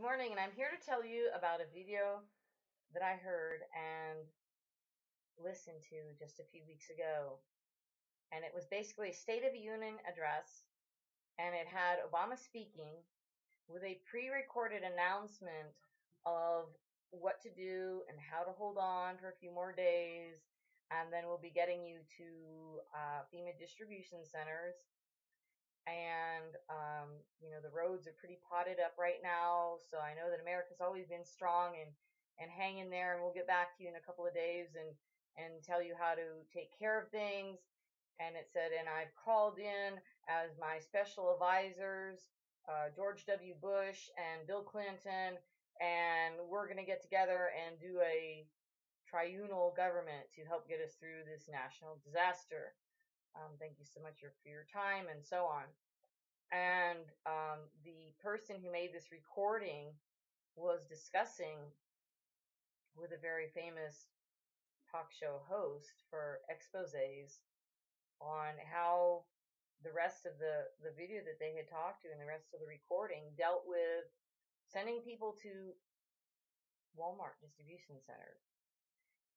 Good morning, and I'm here to tell you about a video that I heard and listened to just a few weeks ago. And it was basically a State of the Union address, and it had Obama speaking with a pre-recorded announcement of what to do and how to hold on for a few more days, and then we'll be getting you to FEMA distribution centers. And, you know, the roads are pretty potted up right now. So I know that America's always been strong and hang in there. And we'll get back to you in a couple of days and tell you how to take care of things. And it said, and I've called in as my special advisors, George W. Bush and Bill Clinton. And we're going to get together and do a triunal government to help get us through this national disaster. Thank you so much for your time, and so on. And the person who made this recording was discussing with a very famous talk show host for exposés on how the rest of the video that they had talked to and the rest of the recording dealt with sending people to Walmart distribution centers.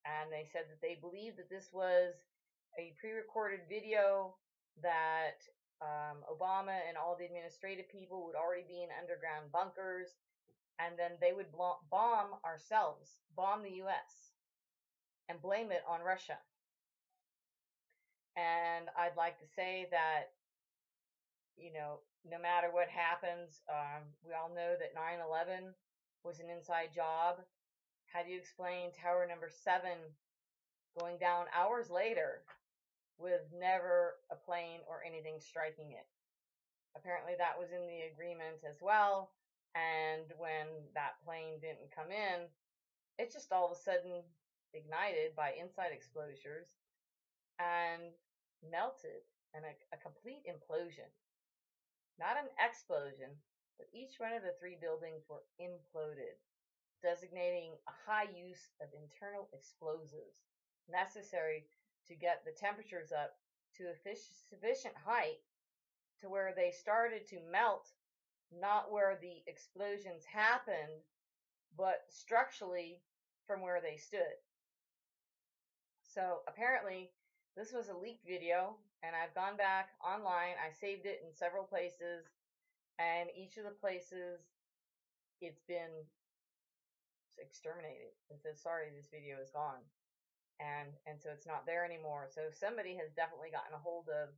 And they said that they believed that this was a pre-recorded video that Obama and all the administrative people would already be in underground bunkers, and then they would bomb ourselves, bomb the US, and blame it on Russia. And I'd like to say that, you know, no matter what happens, we all know that 9/11 was an inside job. How do you explain Tower Number 7 going down hours later with never a plane or anything striking it? Apparently that was in the agreement as well, and when that plane didn't come in, it just all of a sudden ignited by inside exposures and melted, and a complete implosion. Not an explosion, but each one of the three buildings were imploded, designating a high use of internal explosives necessary to get the temperatures up to a sufficient height to where they started to melt, not where the explosions happened, but structurally from where they stood. So apparently this was a leaked video, and I've gone back online. I saved it in several places, and each of the places it's been exterminated. It says, sorry, this video is gone. And so it's not there anymore. So somebody has definitely gotten a hold of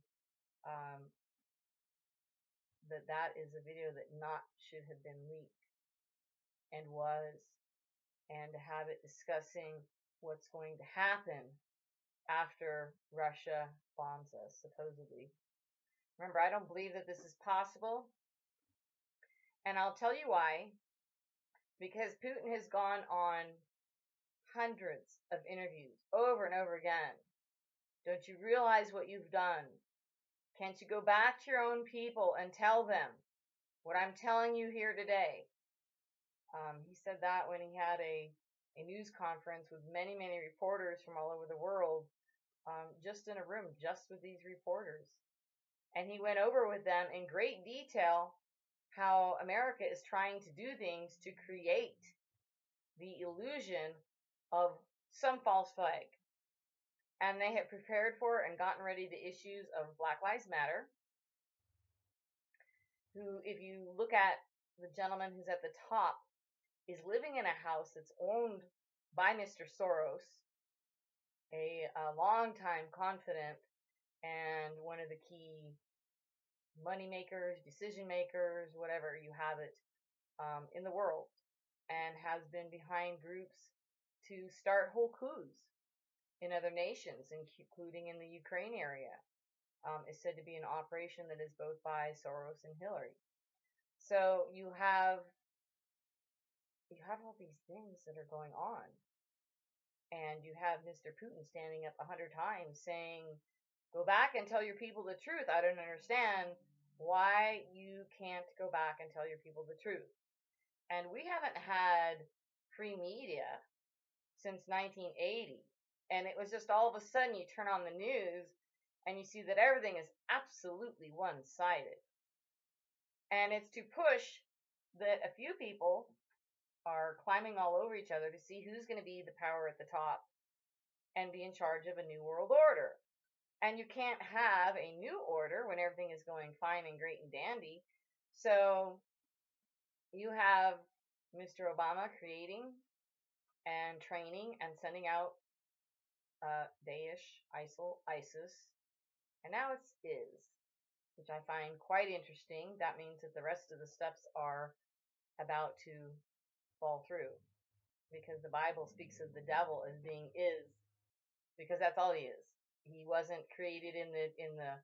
that is a video that not should have been leaked and was, and to have it discussing what's going to happen after Russia bombs us, supposedly. Remember, I don't believe that this is possible, and I'll tell you why. Because Putin has gone on hundreds of interviews over and over again. Don't you realize what you've done? Can't you go back to your own people and tell them what I'm telling you here today? He said that when he had a news conference with many reporters from all over the world, just in a room just with these reporters. And he went over with them in great detail how America is trying to do things to create the illusion of some false flag, and they have prepared for and gotten ready the issues of Black Lives Matter, who, if you look at the gentleman who's at the top, is living in a house that's owned by Mr. Soros, a longtime confidant and one of the key money makers, decision makers, whatever you have it, in the world, and has been behind groups to start whole coups in other nations, including in the Ukraine area. Is said to be an operation that is both by Soros and Hillary. So you have all these things that are going on, and you have Mr. Putin standing up 100 times saying, "Go back and tell your people the truth." I don't understand why you can't go back and tell your people the truth. And we haven't had free media since 1980, and it was just all of a sudden you turn on the news and you see that everything is absolutely one-sided, and it's to push that a few people are climbing all over each other to see who's going to be the power at the top and be in charge of a new world order. And you can't have a new order when everything is going fine and great and dandy. So you have Mr. Obama creating and training and sending out Daesh, ISIL, ISIS, and now it's IS, which I find quite interesting. That means that the rest of the steps are about to fall through, because the Bible speaks of the devil as being IS, because that's all he is. He wasn't created in the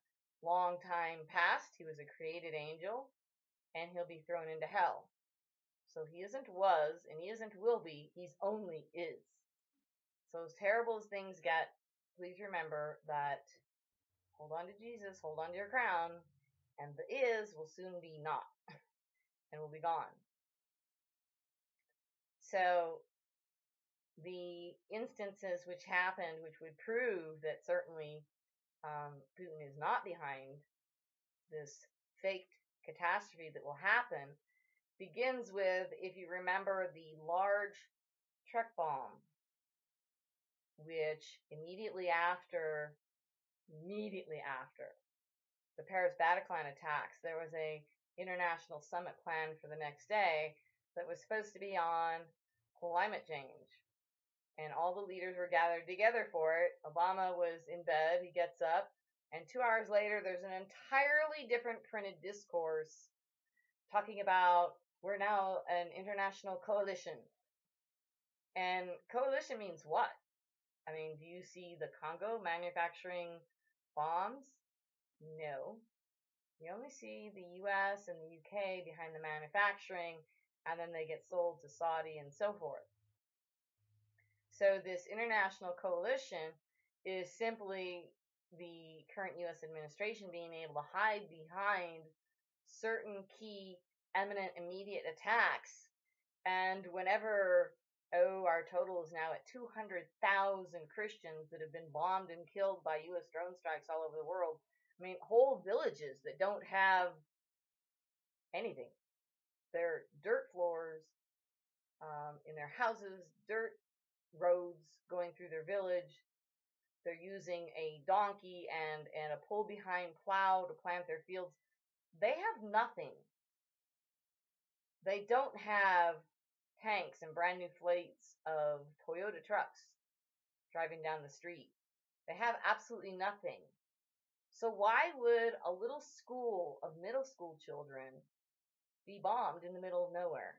long time past. He was a created angel, and he'll be thrown into hell. So he isn't was, and he isn't will be. He's only is. So as terrible as things get, please remember that hold on to Jesus, hold on to your crown, and the is will soon be not, and will be gone. So the instances which happened, which would prove that certainly Putin is not behind this faked catastrophe that will happen, begins with, if you remember, the large truck bomb, which immediately after the Paris Bataclan attacks, there was an international summit planned for the next day that was supposed to be on climate change. And all the leaders were gathered together for it. Obama was in bed. He gets up. And 2 hours later, there's an entirely different printed discourse talking about we're now an international coalition. And coalition means what? I mean, do you see the Congo manufacturing bombs? No. You only see the US and the UK behind the manufacturing, and then they get sold to Saudi and so forth. So this international coalition is simply the current U.S. administration being able to hide behind certain key, eminent, immediate attacks. And whenever, our total is now at 200,000 Christians that have been bombed and killed by U.S. drone strikes all over the world. I mean, whole villages that don't have anything. They're dirt floors in their houses, dirt roads going through their village. They're using a donkey and a pull behind plow to plant their fields. They have nothing. They don't have tanks and brand new fleets of Toyota trucks driving down the street. They have absolutely nothing. So why would a little school of middle school children be bombed in the middle of nowhere?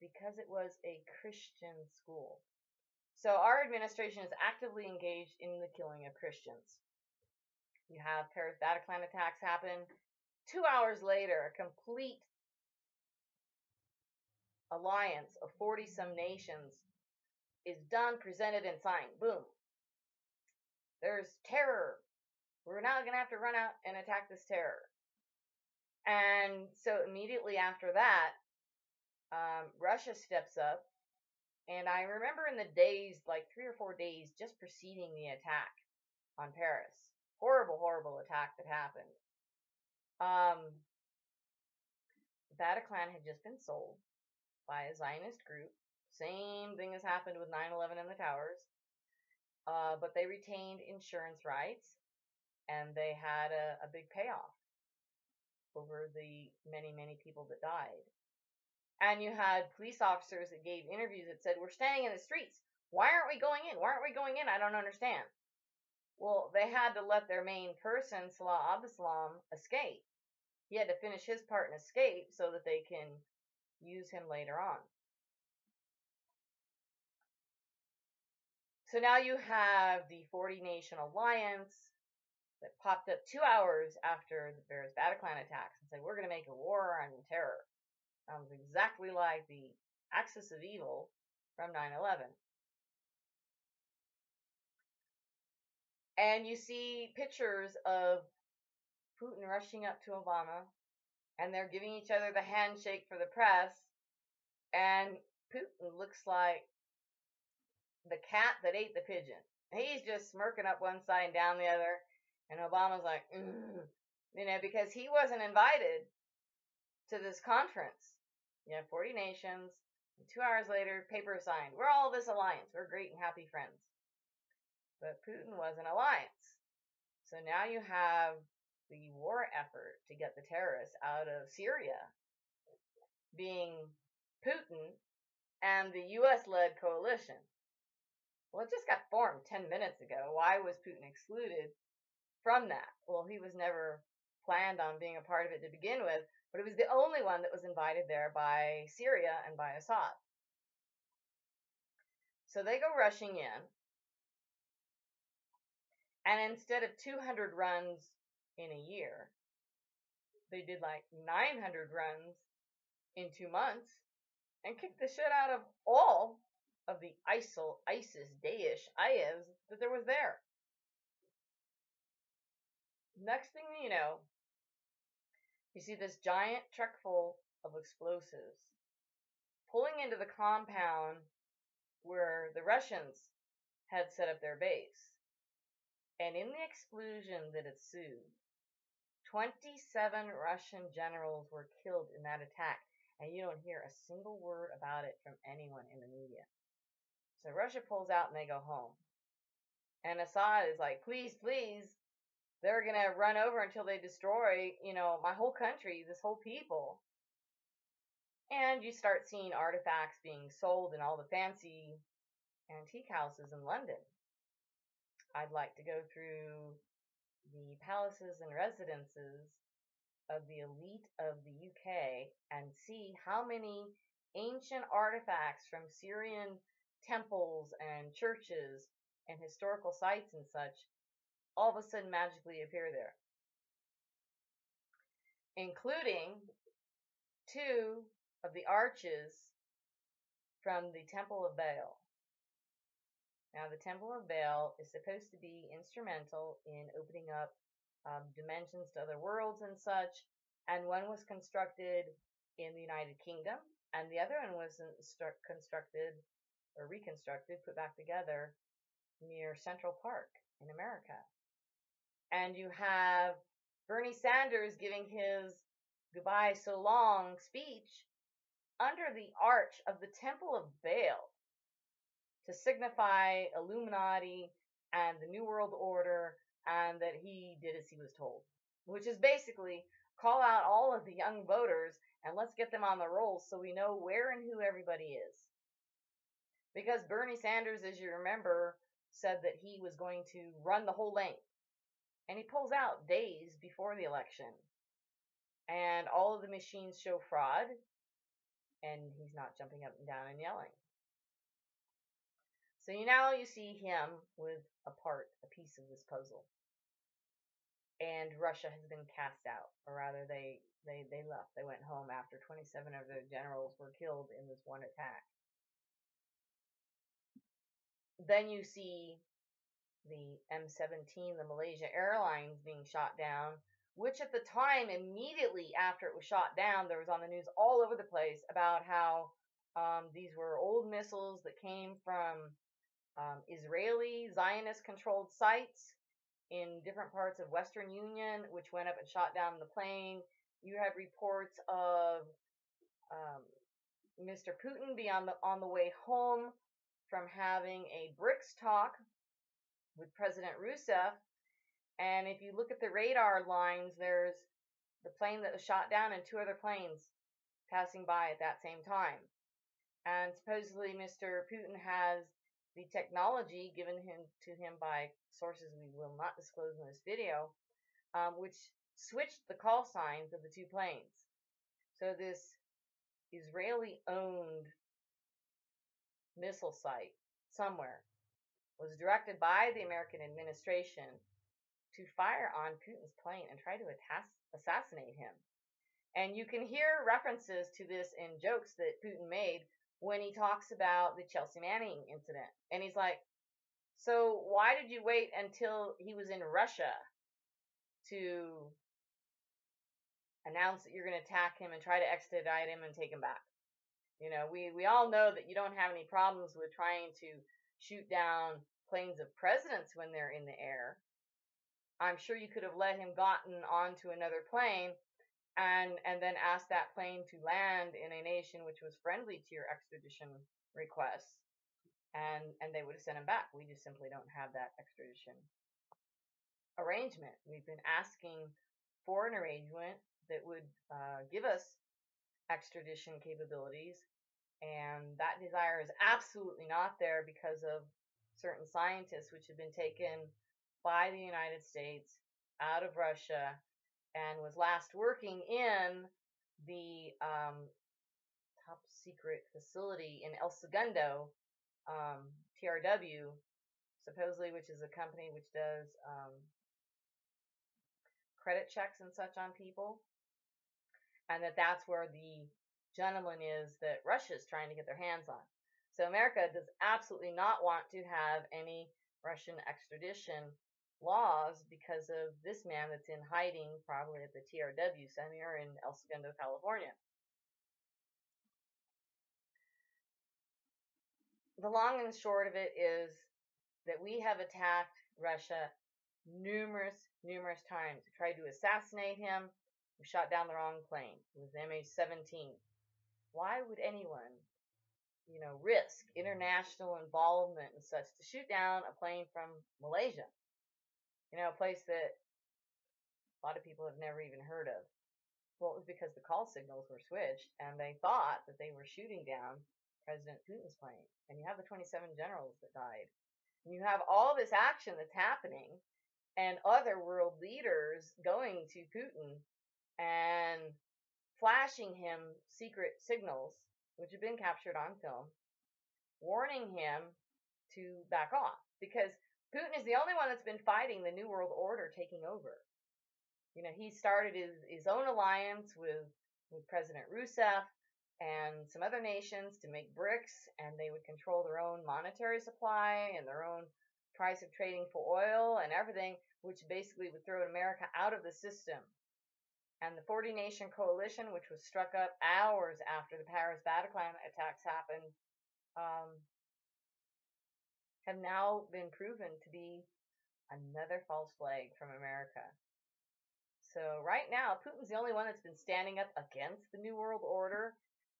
Because it was a Christian school. So our administration is actively engaged in the killing of Christians. You have Paris Bataclan attacks happen. 2 hours later, a complete alliance of 40-some nations is done, presented, and signed. Boom. There's terror. We're now going to have to run out and attack this terror. And so immediately after that, Russia steps up, and I remember in the days, like 3 or 4 days just preceding the attack on Paris, horrible, horrible attack that happened. The Bataclan had just been sold by a Zionist group. Same thing has happened with 9/11 and the towers, but they retained insurance rights, and they had a big payoff over the many, many people that died. And you had police officers that gave interviews that said, we're standing in the streets. Why aren't we going in? Why aren't we going in? I don't understand. Well, they had to let their main person, Salah Abdeslam, escape. He had to finish his part and escape so that they can use him later on. So now you have the 40-nation alliance that popped up 2 hours after the Paris Bataclan attacks and said, we're going to make a war on terror. Sounds exactly like the axis of evil from 9/11. And you see pictures of Putin rushing up to Obama, and they're giving each other the handshake for the press, and Putin looks like the cat that ate the pigeon. He's just smirking up one side and down the other, and Obama's like, because he wasn't invited to this conference. You know, 40 nations. And 2 hours later, paper signed. We're all this alliance. We're great and happy friends. But Putin was an alliance. So now you have the war effort to get the terrorists out of Syria being Putin and the US-led coalition. Well, it just got formed 10 minutes ago. Why was Putin excluded from that? Well, he was never planned on being a part of it to begin with, but it was the only one that was invited there by Syria and by Assad. So they go rushing in, and instead of 200 runs in a year, they did like 900 runs in 2 months and kicked the shit out of all of the ISIS, Daesh, IEVs that there was there. Next thing you know, you see this giant truck full of explosives pulling into the compound where the Russians had set up their base. And in the explosion that ensued, 27 Russian generals were killed in that attack, and you don't hear a single word about it from anyone in the media. So Russia pulls out and they go home. And Assad is like, please, please, they're going to run over until they destroy, you know, my whole country, this whole people. And you start seeing artifacts being sold in all the fancy antique houses in London. I'd like to go through the palaces and residences of the elite of the UK and see how many ancient artifacts from Syrian temples and churches and historical sites and such all of a sudden magically appear there, including 2 of the arches from the Temple of Baal. Now, the Temple of Baal is supposed to be instrumental in opening up dimensions to other worlds and such, and one was constructed in the United Kingdom, and the other one was constructed or reconstructed, put back together, near Central Park in America. And you have Bernie Sanders giving his goodbye so long speech under the arch of the Temple of Baal, to signify Illuminati and the New World Order and that he did as he was told, which is basically call out all of the young voters and let's get them on the rolls so we know where and who everybody is. Because Bernie Sanders, as you remember, said that he was going to run the whole length, and he pulls out days before the election, and all of the machines show fraud, and he's not jumping up and down and yelling. So now you see him with a piece of this puzzle. And Russia has been cast out, or rather they left. They went home after 27 of their generals were killed in this one attack. Then you see the M-17, the Malaysia Airlines, being shot down, which at the time, immediately after it was shot down, there was on the news all over the place about how these were old missiles that came from Israeli Zionist-controlled sites in different parts of Western Union, which went up and shot down the plane. You had reports of Mr. Putin being on the way home from having a BRICS talk with President Rousseff. And if you look at the radar lines, there's the plane that was shot down and 2 other planes passing by at that same time. And supposedly Mr. Putin has the technology given to him by sources we will not disclose in this video, which switched the call signs of the 2 planes. So this Israeli-owned missile site somewhere was directed by the American administration to fire on Putin's plane and try to assassinate him. And you can hear references to this in jokes that Putin made when he talks about the Chelsea Manning incident. And he's like, so why did you wait until he was in Russia to announce that you're going to attack him and try to extradite him and take him back? You know, we all know that you don't have any problems with trying to shoot down planes of presidents when they're in the air. I'm sure you could have let him gotten onto another plane and then asked that plane to land in a nation which was friendly to your extradition request, and they would have sent him back. We just simply don't have that extradition arrangement. We've been asking for an arrangement that would give us extradition capabilities, and that desire is absolutely not there because of certain scientists which have been taken by the United States out of Russia, and was last working in the top secret facility in El Segundo, TRW, supposedly, which is a company which does credit checks and such on people, and that's where the gentleman is that Russia is trying to get their hands on. So America does absolutely not want to have any Russian extradition laws because of this man that's in hiding, probably at the TRW Center in El Segundo, California. The long and short of it is that we have attacked Russia numerous times. We tried to assassinate him. We shot down the wrong plane. It was MH17. Why would anyone, risk international involvement and such to shoot down a plane from Malaysia? A place that a lot of people have never even heard of. Well, it was because the call signals were switched, and they thought that they were shooting down President Putin's plane. And you have the 27 generals that died. And you have all this action that's happening, and other world leaders going to Putin and flashing him secret signals, which have been captured on film, warning him to back off. Because Putin is the only one that's been fighting the New World Order taking over. He started his own alliance with President Rousseff and some other nations to make BRICS, and they would control their own monetary supply and their own price of trading for oil and everything, which basically would throw America out of the system. And the 40-nation coalition, which was struck up hours after the Paris Bataclan attacks happened, have now been proven to be another false flag from America. So right now, Putin's the only one that's been standing up against the New World Order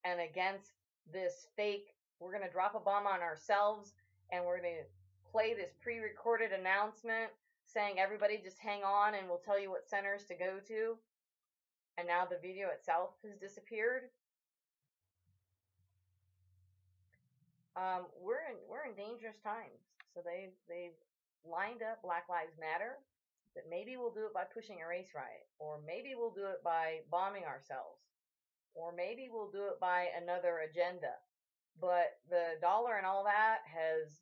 and against this fake, we're going to drop a bomb on ourselves and we're going to play this pre-recorded announcement saying, everybody just hang on and we'll tell you what centers to go to. And now the video itself has disappeared. We're in dangerous times. So they've lined up Black Lives Matter, that maybe we'll do it by pushing a race riot, or maybe we'll do it by bombing ourselves, or maybe we'll do it by another agenda. But the dollar and all that has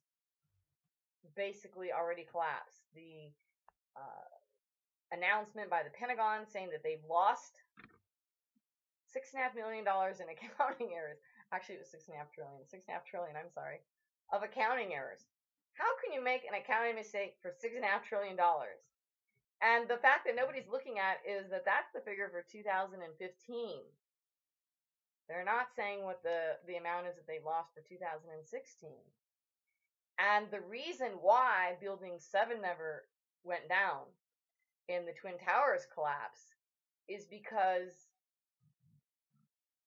basically already collapsed. The announcement by the Pentagon saying that they've lost $6.5 million in accounting errors. Actually, it was $6.5 trillion, I'm sorry, of accounting errors. How can you make an accounting mistake for $6.5 trillion? And the fact that nobody's looking at is that that's the figure for 2015. They're not saying what the amount is that they lost for 2016. And the reason why Building 7 never went down in the Twin Towers collapse is because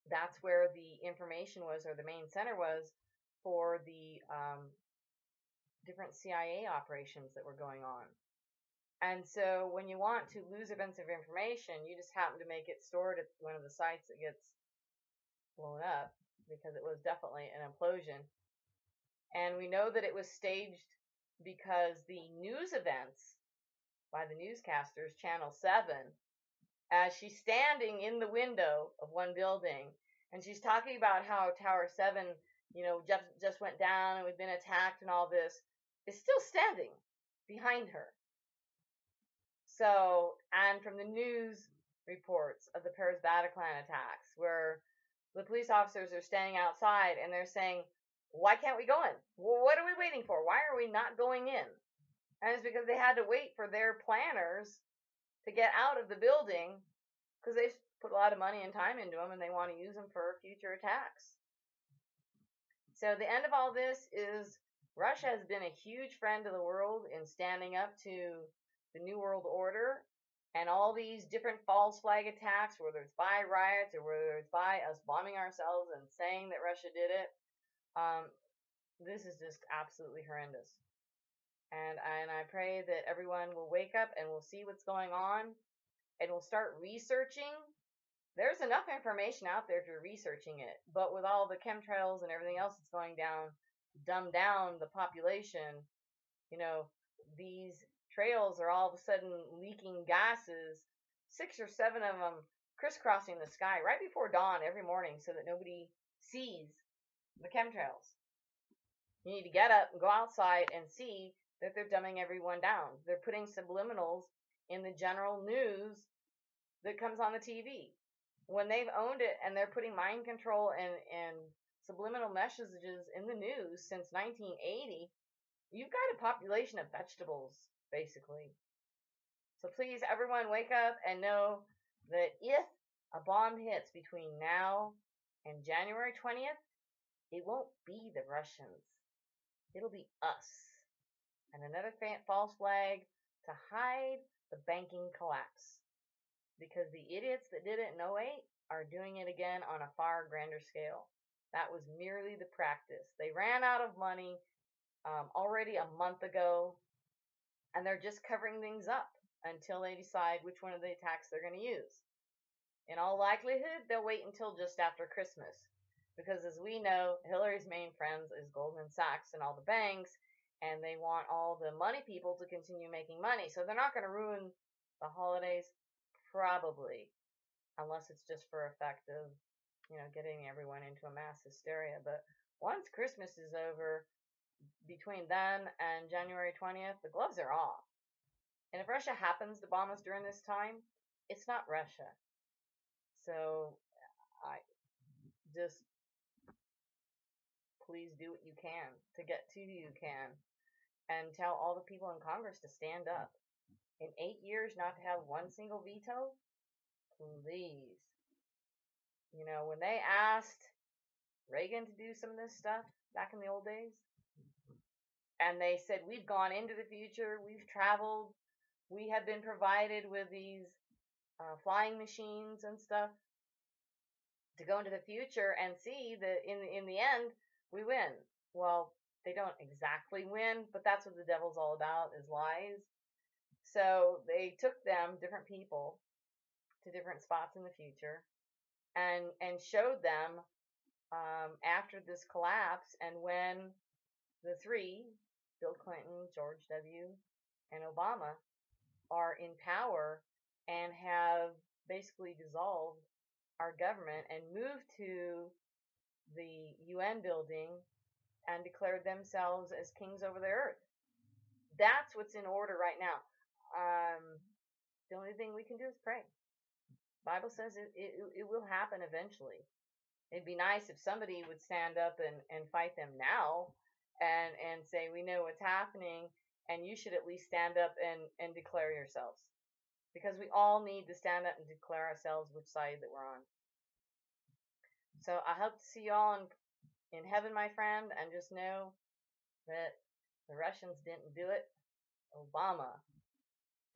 that's where the information was, or the main center was, for the different CIA operations that were going on. And so when you want to lose events of information, you just happen to make it stored at one of the sites that gets blown up, because it was definitely an implosion. And we know that it was staged because the news events by the newscasters, Channel 7, as she's standing in the window of one building, and she's talking about how Tower 7, just went down and we've been attacked and all this, is still standing behind her. So, and from the news reports of the Paris Bataclan attacks, where the police officers are standing outside and they're saying, why can't we go in? What are we waiting for? Why are we not going in? And it's because they had to wait for their planners to get out of the building, because they put a lot of money and time into them and they want to use them for future attacks. So the end of all this is Russia has been a huge friend of the world in standing up to the New World Order And all these different false flag attacks, whether it's by riots or whether it's by us bombing ourselves and saying that Russia did it, this is just absolutely horrendous. And I pray that everyone will wake up and will see what's going on and will start researching. There's enough information out there if you're researching it. But with all the chemtrails and everything else that's going down, dumb down the population, you know, these trails are all of a sudden leaking gases, 6 or 7 of them crisscrossing the sky right before dawn every morning so that nobody sees the chemtrails. You need to get up and go outside and see that they're dumbing everyone down. They're putting subliminals in the general news that comes on the TV. When they've owned it and they're putting mind control and subliminal messages in the news since 1980, you've got a population of vegetables, basically. So please, everyone, wake up and know that if a bomb hits between now and January 20th, it won't be the Russians. It'll be us. And another false flag to hide the banking collapse. Because the idiots that did it in 08 are doing it again on a far grander scale. That was merely the practice. They ran out of money already a month ago. And they're just covering things up until they decide which one of the attacks they're going to use. In all likelihood, they'll wait until just after Christmas. Because as we know, Hillary's main friends is Goldman Sachs and all the banks. And they want all the money people to continue making money. So they're not going to ruin the holidays, probably. Unless it's just for effect of, you know, getting everyone into a mass hysteria. But once Christmas is over, between then and January 20th, the gloves are off. And if Russia happens to bomb us during this time, it's not Russia. So, I just, please do what you can to get to the UCAN and tell all the people in Congress to stand up. In 8 years, not to have one single veto? Please. You know, when they asked Reagan to do some of this stuff back in the old days, and they said, we've gone into the future, we've traveled, we have been provided with these flying machines and stuff to go into the future and see that in the end, we win. Well, they don't exactly win, but that's what the devil's all about, is lies. So they took them, different people, to different spots in the future, and showed them after this collapse and when the three, Bill Clinton, George W., and Obama, are in power and have basically dissolved our government and moved to the UN building and declared themselves as kings over the earth. That's what's in order right now. The only thing we can do is pray. The Bible says it will happen eventually. It'd be nice if somebody would stand up and fight them now. And say, we know what's happening, and you should at least stand up and declare yourselves. Because we all need to stand up and declare ourselves which side that we're on. So I hope to see you all in heaven, my friend, and just know that the Russians didn't do it. Obama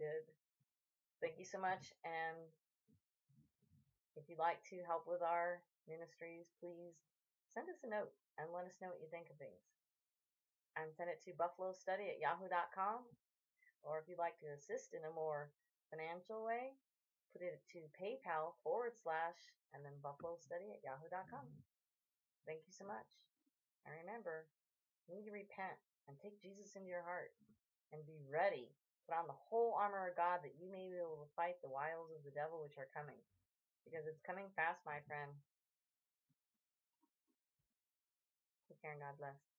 did. Thank you so much, and if you'd like to help with our ministries, please send us a note and let us know what you think of things. And send it to buffalostudy@yahoo.com, or if you'd like to assist in a more financial way, put it to PayPal.com/ and then buffalostudy@yahoo.com. Thank you so much. And remember, you need to repent and take Jesus into your heart and be ready. Put on the whole armor of God that you may be able to fight the wiles of the devil which are coming. Because it's coming fast, my friend. Take care and God bless.